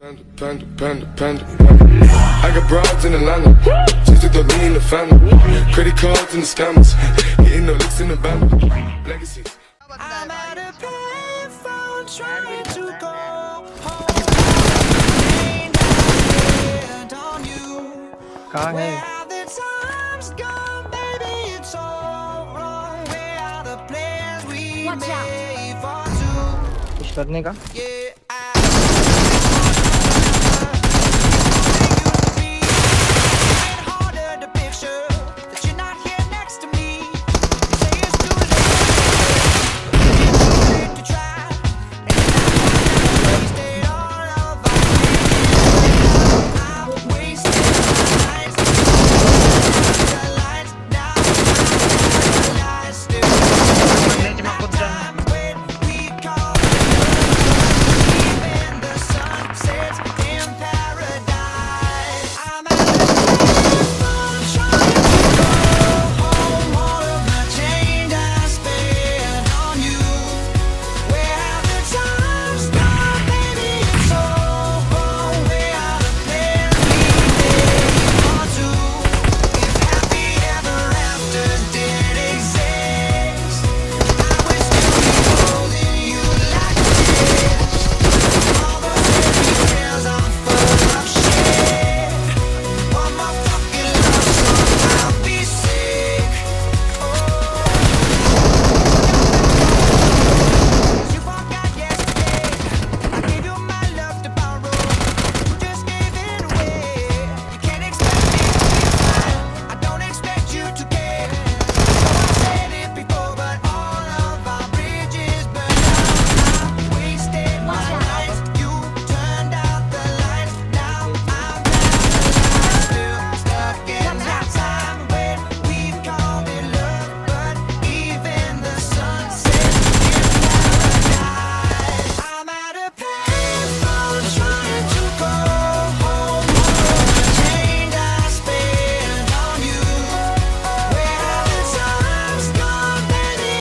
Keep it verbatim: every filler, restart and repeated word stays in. Panda, panda, panda, panda. I got broads in Atlanta. Just took the lean in the family. Credit cards and the scammers. Hitting the licks in the band. Legacy. I'm at a payphone trying to go home. On you. Where are the times gone, baby? It's all wrong. Where are the plans we made for two?